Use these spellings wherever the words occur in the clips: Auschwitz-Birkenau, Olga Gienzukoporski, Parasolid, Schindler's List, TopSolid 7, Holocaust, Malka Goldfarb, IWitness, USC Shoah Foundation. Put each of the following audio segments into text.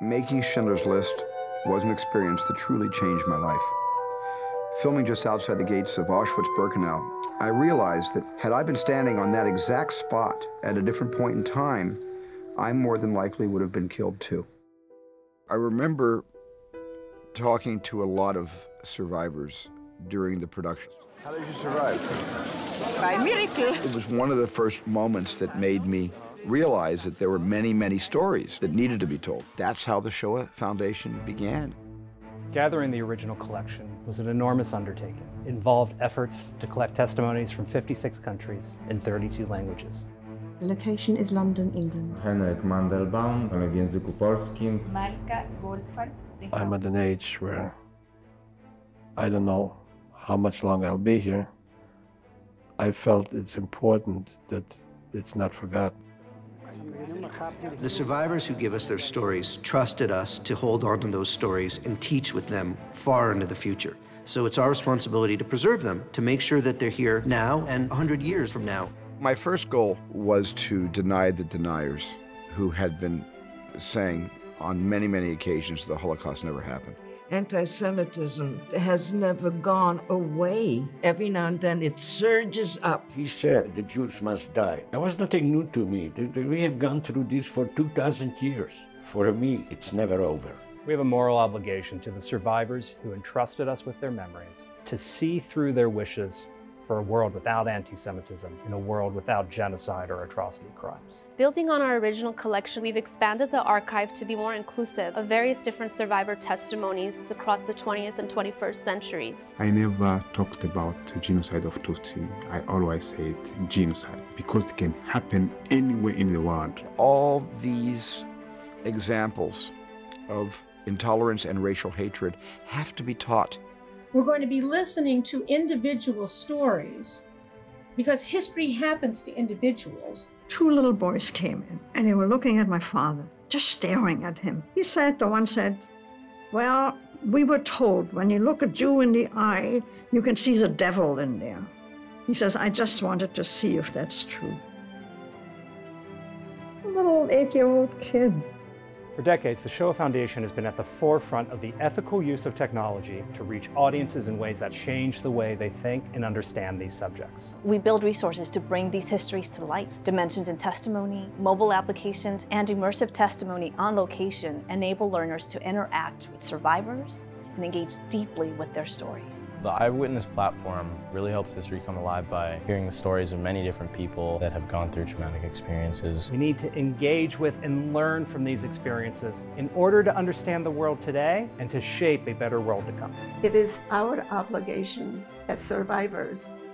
Making Schindler's List was an experience that truly changed my life. Filming just outside the gates of Auschwitz-Birkenau, I realized that had I been standing on that exact spot at a different point in time, I more than likely would have been killed too. I remember talking to a lot of survivors during the production. How did you survive? By miracle. It was one of the first moments that made me realize that there were many, many stories that needed to be told. That's how the Shoah Foundation began. Gathering the original collection was an enormous undertaking. It involved efforts to collect testimonies from 56 countries in 32 languages. The location is London, England. Henrik Mandelbaum, Olga Gienzukoporski. Malka Goldfarb. I'm at an age where I don't know how much longer I'll be here. I felt it's important that it's not forgotten. The survivors who give us their stories trusted us to hold on to those stories and teach with them far into the future. So it's our responsibility to preserve them, to make sure that they're here now and 100 years from now. My first goal was to deny the deniers who had been saying on many, many occasions the Holocaust never happened. Anti-Semitism has never gone away. Every now and then it surges up. He said the Jews must die. That was nothing new to me. We have gone through this for 2,000 years. For me, it's never over. We have a moral obligation to the survivors who entrusted us with their memories to see through their wishes for a world without anti-Semitism, in a world without genocide or atrocity crimes. Building on our original collection, we've expanded the archive to be more inclusive of various different survivor testimonies across the 20th and 21st centuries. I never talked about the genocide of Tutsi. I always said genocide, because it can happen anywhere in the world. All these examples of intolerance and racial hatred have to be taught. We're going to be listening to individual stories because history happens to individuals. Two little boys came in and they were looking at my father, just staring at him. He said, the one said, well, we were told when you look a Jew in the eye, you can see the devil in there. He says, I just wanted to see if that's true. A little 8-year-old kid. For decades, the Shoah Foundation has been at the forefront of the ethical use of technology to reach audiences in ways that change the way they think and understand these subjects. We build resources to bring these histories to light. Dimensions in testimony, mobile applications, and immersive testimony on location enable learners to interact with survivors and engage deeply with their stories. The IWitness platform really helps history come alive by hearing the stories of many different people that have gone through traumatic experiences. We need to engage with and learn from these experiences in order to understand the world today and to shape a better world to come. It is our obligation as survivors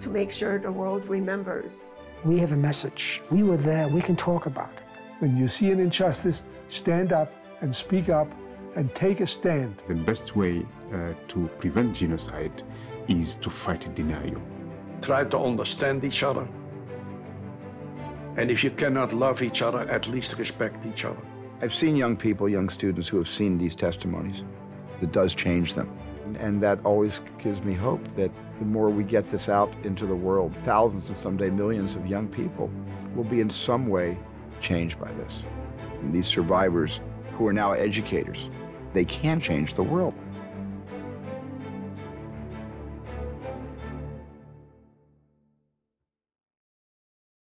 to make sure the world remembers. We have a message. We were there. We can talk about it. When you see an injustice, stand up and speak up and take a stand. The best way to prevent genocide is to fight denial. Try to understand each other. And if you cannot love each other, at least respect each other. I've seen young people, young students who have seen these testimonies. It does change them. And that always gives me hope that the more we get this out into the world, thousands and someday millions of young people will be in some way changed by this. And these survivors who are now educators, they can change the world.